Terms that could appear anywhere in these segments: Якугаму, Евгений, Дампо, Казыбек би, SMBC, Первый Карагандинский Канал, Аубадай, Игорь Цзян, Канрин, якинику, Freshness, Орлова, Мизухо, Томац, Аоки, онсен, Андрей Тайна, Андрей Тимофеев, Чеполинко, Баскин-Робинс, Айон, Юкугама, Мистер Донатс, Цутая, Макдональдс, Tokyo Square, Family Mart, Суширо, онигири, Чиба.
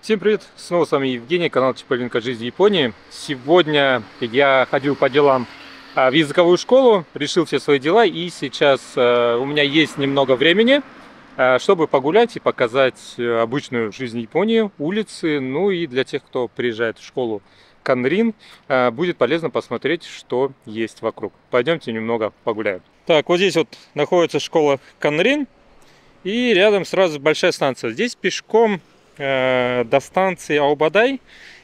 Всем привет! Снова с вами Евгений, канал Чеполинко «Жизнь в Японии». Сегодня я ходил по делам в языковую школу, решил все свои дела, и сейчас у меня есть немного времени, чтобы погулять и показать обычную жизнь Японии, улицы, ну и для тех, кто приезжает в школу Канрин, будет полезно посмотреть, что есть вокруг. Пойдемте немного погуляем. Так, вот здесь вот находится школа Канрин, и рядом сразу большая станция. Здесь пешком до станции Аубадай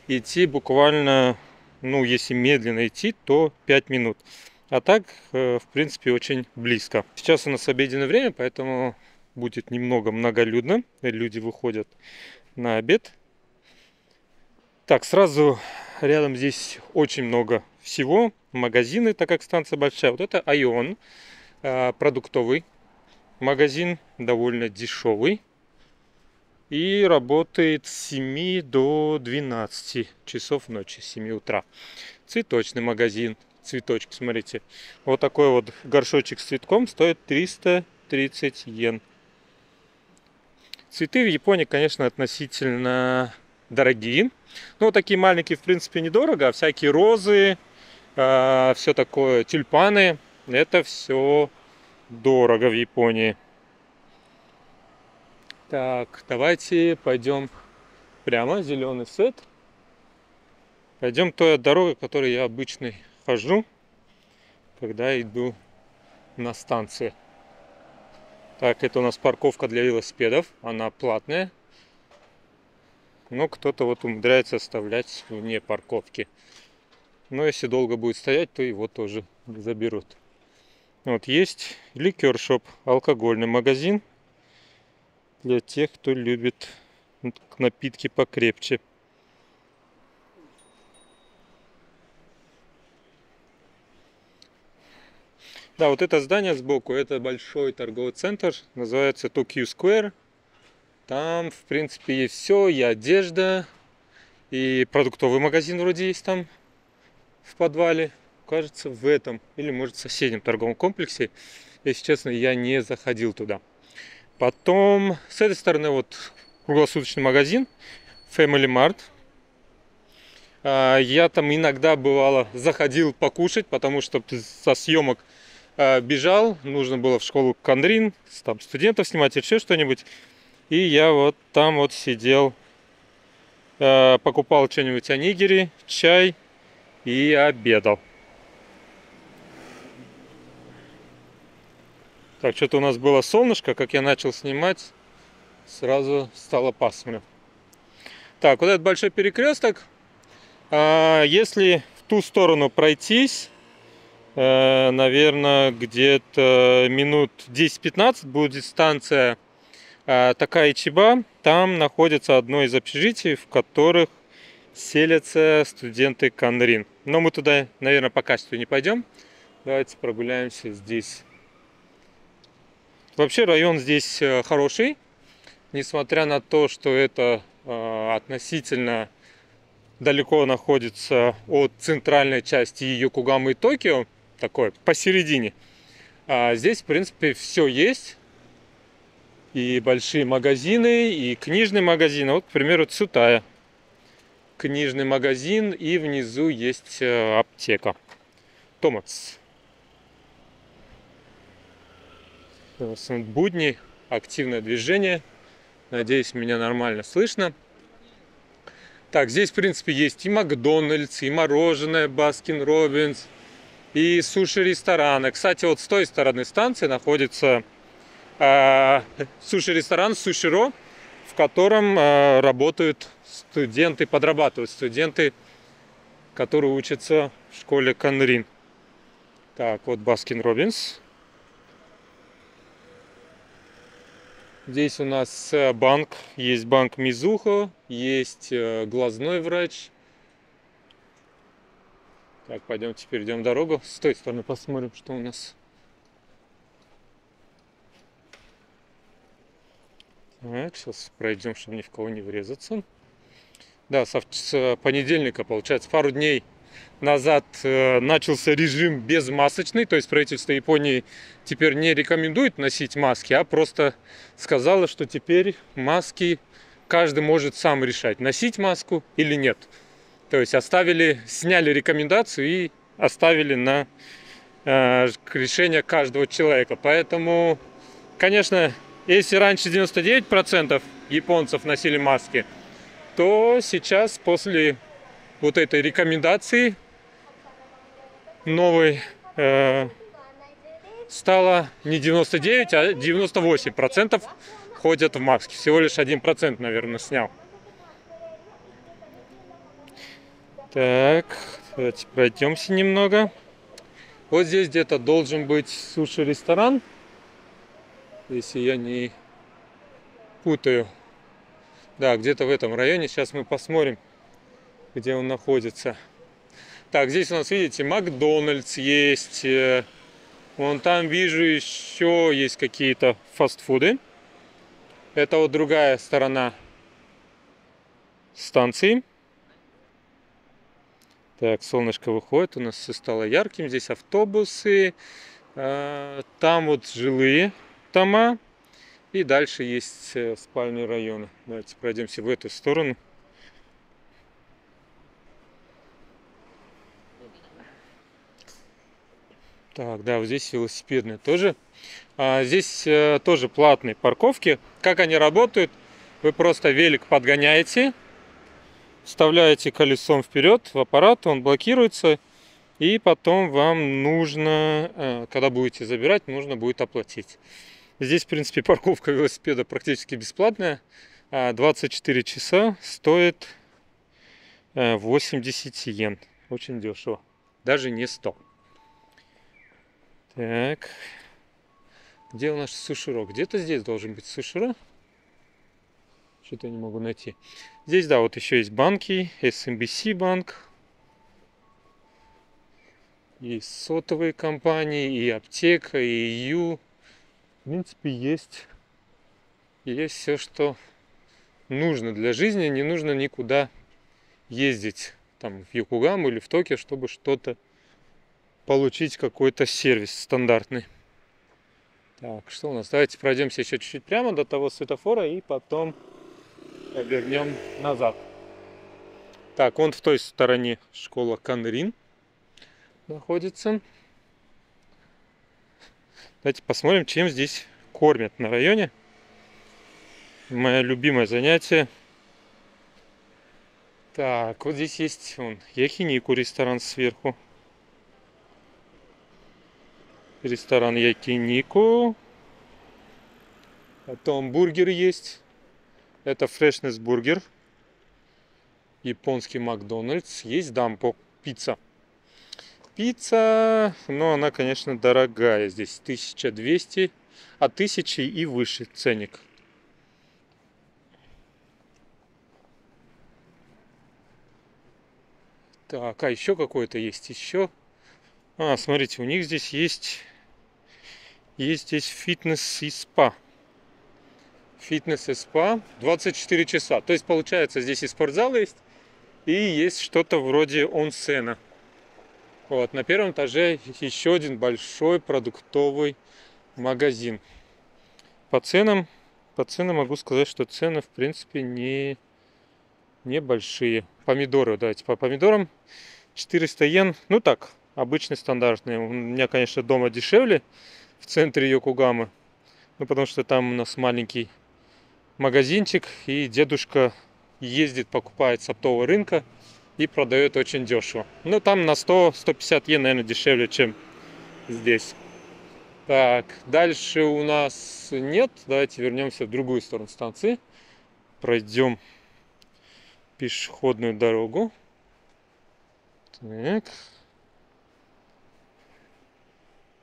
идти буквально, ну, если медленно идти, то 5 минут. А так, в принципе, очень близко. Сейчас у нас обеденное время, поэтому будет немного многолюдно. Люди выходят на обед. Так, сразу рядом здесь очень много всего. Магазины, так как станция большая. Вот это Айон, продуктовый магазин, довольно дешевый. И работает с 7 до 12 часов ночи, с 7 утра. Цветочный магазин. Цветочки, смотрите. Вот такой вот горшочек с цветком стоит 330 йен. Цветы в Японии, конечно, относительно дорогие. Ну, такие маленькие, в принципе, недорого. А всякие розы, все такое, тюльпаны. Это все дорого в Японии. Так, давайте пойдем прямо, зеленый свет. Пойдем той дорогой, которой я обычно хожу, когда иду на станции. Так, это у нас парковка для велосипедов, она платная. Но кто-то вот умудряется оставлять вне парковки. Но если долго будет стоять, то его тоже заберут. Вот есть ликер-шоп, алкогольный магазин. Для тех, кто любит напитки покрепче. Да, вот это здание сбоку, это большой торговый центр, называется Tokyo Square. Там, в принципе, есть все, и одежда, и продуктовый магазин вроде есть там, в подвале. Кажется, в этом, или может в соседнем торговом комплексе. Если честно, я не заходил туда. Потом с этой стороны вот круглосуточный магазин Family Mart. Я там иногда бывало заходил покушать, потому что со съемок бежал. Нужно было в школу Канрин, там студентов снимать, еще что-нибудь. И я вот там вот сидел, покупал что-нибудь онигири, чай и обедал. Так, что-то у нас было солнышко, как я начал снимать, сразу стало пасмурно. Так, вот этот большой перекресток. Если в ту сторону пройтись, наверное, где-то минут 10-15 будет станция такая Чиба. Там находится одно из общежитий, в которых селятся студенты Канрин. Но мы туда, наверное, по качеству не пойдем. Давайте прогуляемся здесь. Вообще район здесь хороший, несмотря на то, что это относительно далеко находится от центральной части Юкугамы и Токио, такое посередине. Здесь, в принципе, все есть. И большие магазины, и книжный магазин. Вот, к примеру, Цутая. Книжный магазин, и внизу есть аптека. Томац. Будни, активное движение. Надеюсь, меня нормально слышно. Так, здесь, в принципе, есть и Макдональдс, и мороженое Баскин-Робинс, и суши-рестораны. Кстати, вот с той стороны станции находится суши-ресторан Суширо, в котором работают студенты, подрабатывают студенты, которые учатся в школе Канрин. Так, вот Баскин-Робинс. Здесь у нас банк, есть банк Мизухо, есть глазной врач. Так, пойдем теперь, идем дорогу. С той стороны посмотрим, что у нас. Так, сейчас пройдем, чтобы ни в кого не врезаться. Да, с понедельника, получается, пару дней назад начался режим безмасочный, то есть правительство Японии теперь не рекомендует носить маски, а просто сказало, что теперь маски каждый может сам решать, носить маску или нет. То есть оставили, сняли рекомендацию и оставили на решение каждого человека. Поэтому, конечно, если раньше 99% японцев носили маски, то сейчас после вот этой рекомендации новой стало не 99, а 98% ходят в маске. Всего лишь 1%, наверное, снял. Так, давайте пройдемся немного. Вот здесь где-то должен быть суши-ресторан, если я не путаю. Да, где-то в этом районе. Сейчас мы посмотрим, где он находится. Так, здесь у нас, видите, Макдональдс есть. Вон там, вижу, еще есть какие-то фастфуды. Это вот другая сторона станции. Так, солнышко выходит, у нас все стало ярким. Здесь автобусы. Там вот жилые дома. И дальше есть спальные районы. Давайте пройдемся в эту сторону. Так, да, вот здесь велосипедные тоже. Здесь тоже платные парковки. Как они работают? Вы просто велик подгоняете, вставляете колесом вперед в аппарат, он блокируется. И потом вам нужно, когда будете забирать, нужно будет оплатить. Здесь, в принципе, парковка велосипеда практически бесплатная. 24 часа стоит 80 йен. Очень дешево. Даже не 100. Так. Где у нас Суширо? Где-то здесь должен быть Суширо. Что-то я не могу найти. Здесь, да, вот еще есть банки. SMBC банк. И сотовые компании, и аптека, и Ю. В принципе, есть все, что нужно для жизни. Не нужно никуда ездить там, в Якугаму или в Токио, чтобы что-то получить, какой-то сервис стандартный. Так, что у нас? Давайте пройдемся еще чуть-чуть прямо до того светофора и потом вернем назад. Так, вон в той стороне школа Канрин находится. Давайте посмотрим, чем здесь кормят на районе. Мое любимое занятие. Так, вот здесь есть вон якинику ресторан сверху. Ресторан якинику. Потом бургер есть. Это Freshness бургер. Японский Макдональдс. Есть дампо, пицца. Пицца, но она, конечно, дорогая. Здесь 1200, а 1000 и выше ценник. Так, а еще какое-то есть, еще. А, смотрите, у них здесь есть здесь фитнес и спа. Фитнес и спа 24 часа. То есть, получается, здесь и спортзал есть, и есть что-то вроде онсена. Вот, на первом этаже еще один большой продуктовый магазин. По ценам могу сказать, что цены, в принципе, небольшие. Помидоры, давайте по помидорам. 400 йен. Ну так, обычный, стандартный. У меня, конечно, дома дешевле в центре Йокогамы. Ну, потому что там у нас маленький магазинчик. И дедушка ездит, покупает с оптового рынка. И продает очень дешево. Ну, там на 100-150 йен, наверное, дешевле, чем здесь. Так, дальше у нас нет. Давайте вернемся в другую сторону станции. Пройдем пешеходную дорогу. Так.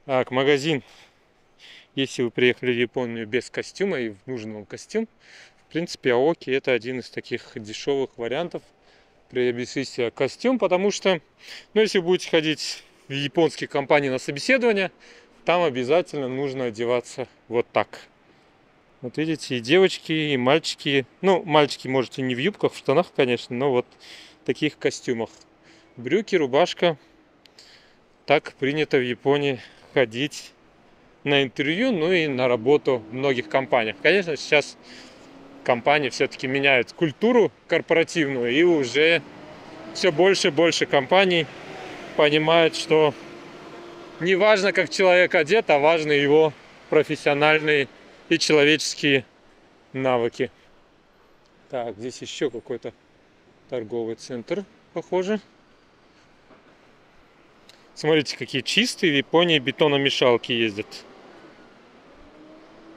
Так, магазин. Если вы приехали в Японию без костюма и нужен вам костюм, в принципе, Аоки — это один из таких дешевых вариантов приобрести себе костюм, потому что, ну, если будете ходить в японские компании на собеседование, там обязательно нужно одеваться вот так. Вот видите, и девочки, и мальчики. Ну, мальчики можете не в юбках, в штанах, конечно, но вот в таких костюмах. Брюки, рубашка. Так принято в Японии ходить на интервью, ну и на работу в многих компаниях. Конечно, сейчас компании все-таки меняют культуру корпоративную, и уже все больше и больше компаний понимают, что не важно, как человек одет, а важны его профессиональные и человеческие навыки. Так, здесь еще какой-то торговый центр, похоже. Смотрите, какие чистые в Японии бетономешалки ездят.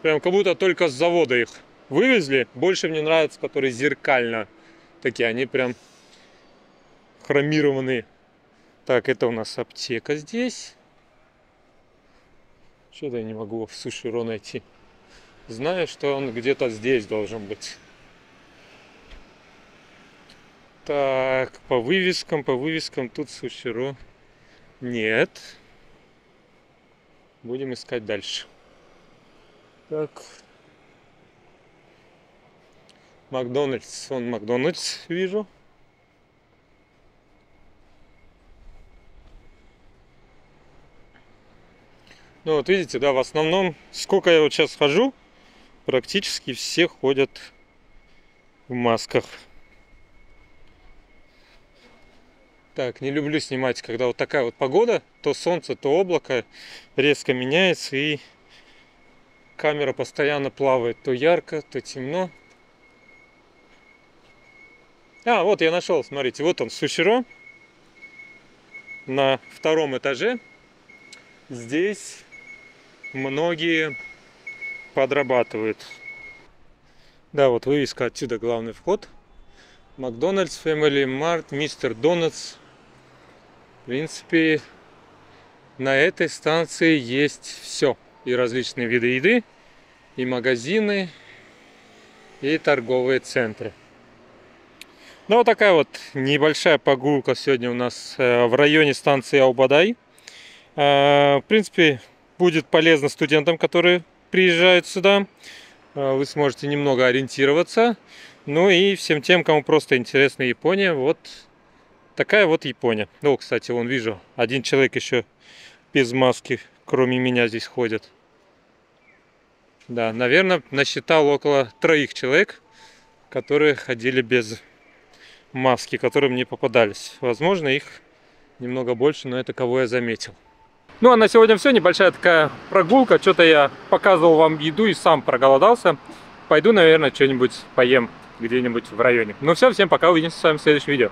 Прям как будто только с завода их вывезли. Больше мне нравятся, которые зеркально. Такие, они прям хромированные. Так, это у нас аптека здесь. Что-то я не могу в Суширо найти. Знаю, что он где-то здесь должен быть. Так, по вывескам тут Суширо нет. Будем искать дальше. Так. Макдональдс. Вон Макдональдс вижу. Ну вот видите, да, в основном, сколько я вот сейчас хожу, практически все ходят в масках. Так, не люблю снимать, когда вот такая вот погода, то солнце, то облако резко меняется, и камера постоянно плавает, то ярко, то темно. А, вот я нашел, смотрите, вот он, Суширо, на втором этаже. Здесь многие подрабатывают. Да, вот вывеска отсюда, главный вход. Макдональдс, Family Mart, Мистер Донатс. В принципе, на этой станции есть все. И различные виды еды, и магазины, и торговые центры. Ну, вот такая вот небольшая прогулка сегодня у нас в районе станции Аубадай. В принципе, будет полезно студентам, которые приезжают сюда. Вы сможете немного ориентироваться. Ну и всем тем, кому просто интересна Япония, вот такая вот Япония. Ну, кстати, вон вижу, один человек еще без маски, кроме меня, здесь ходит. Да, наверное, насчитал около 3 человек, которые ходили без маски, которые мне попадались. Возможно, их немного больше, но это кого я заметил. Ну а на сегодня все, небольшая такая прогулка. Что-то я показывал вам еду и сам проголодался. Пойду, наверное, что-нибудь поем где-нибудь в районе. Ну все, всем пока, увидимся с вами в следующем видео.